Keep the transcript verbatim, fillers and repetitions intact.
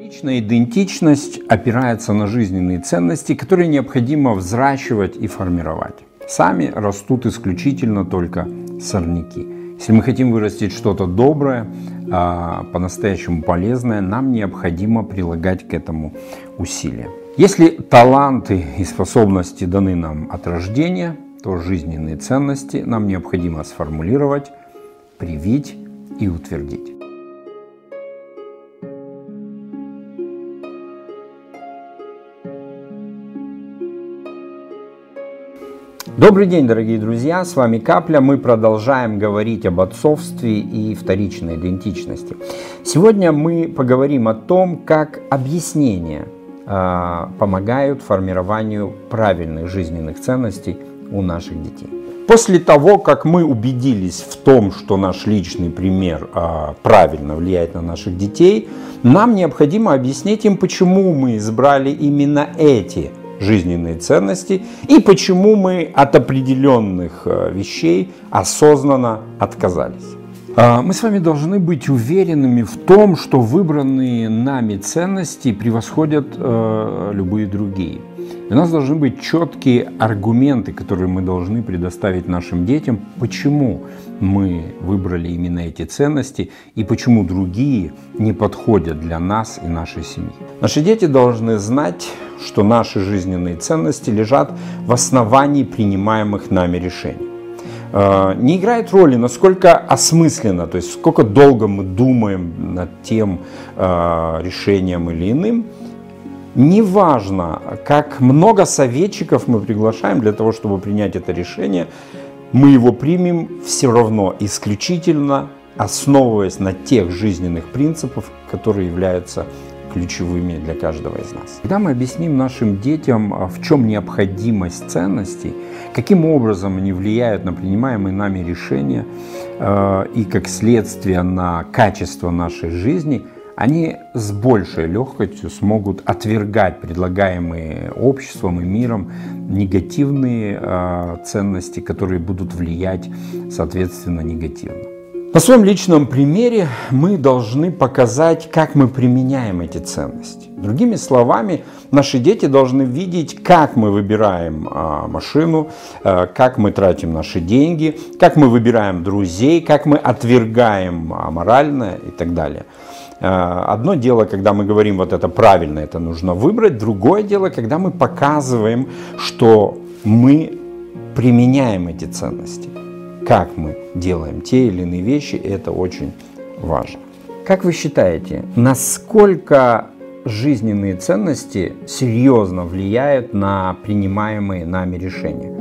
Личная идентичность опирается на жизненные ценности, которые необходимо взращивать и формировать. Сами растут исключительно только сорняки. Если мы хотим вырастить что-то доброе, по-настоящему полезное, нам необходимо прилагать к этому усилия. Если таланты и способности даны нам от рождения, то жизненные ценности нам необходимо сформулировать, привить и утвердить. Добрый день, дорогие друзья, с вами Капля. Мы продолжаем говорить об отцовстве и вторичной идентичности. Сегодня мы поговорим о том, как объяснения э, помогают формированию правильных жизненных ценностей у наших детей. После того, как мы убедились в том, что наш личный пример э, правильно влияет на наших детей, нам необходимо объяснить им, почему мы избрали именно эти жизненные ценности и почему мы от определенных вещей осознанно отказались. Мы с вами должны быть уверенными в том, что выбранные нами ценности превосходят э, любые другие. И у нас должны быть четкие аргументы, которые мы должны предоставить нашим детям, почему мы выбрали именно эти ценности и почему другие не подходят для нас и нашей семьи. Наши дети должны знать, что наши жизненные ценности лежат в основании принимаемых нами решений. Не играет роли, насколько осмысленно, то есть сколько долго мы думаем над тем решением или иным. Неважно, как много советчиков мы приглашаем для того, чтобы принять это решение, мы его примем все равно исключительно, основываясь на тех жизненных принципах, которые являются ключевыми для каждого из нас. Когда мы объясним нашим детям, в чем необходимость ценностей, каким образом они влияют на принимаемые нами решения э, и как следствие на качество нашей жизни, они с большей легкостью смогут отвергать предлагаемые обществом и миром негативные э, ценности, которые будут влиять, соответственно, негативно. На своем личном примере мы должны показать, как мы применяем эти ценности. Другими словами, наши дети должны видеть, как мы выбираем машину, как мы тратим наши деньги, как мы выбираем друзей, как мы отвергаем моральное и так далее. Одно дело, когда мы говорим, вот это правильно, это нужно выбрать. Другое дело, когда мы показываем, что мы применяем эти ценности. Как мы делаем те или иные вещи, это очень важно. Как вы считаете, насколько жизненные ценности серьезно влияют на принимаемые нами решения?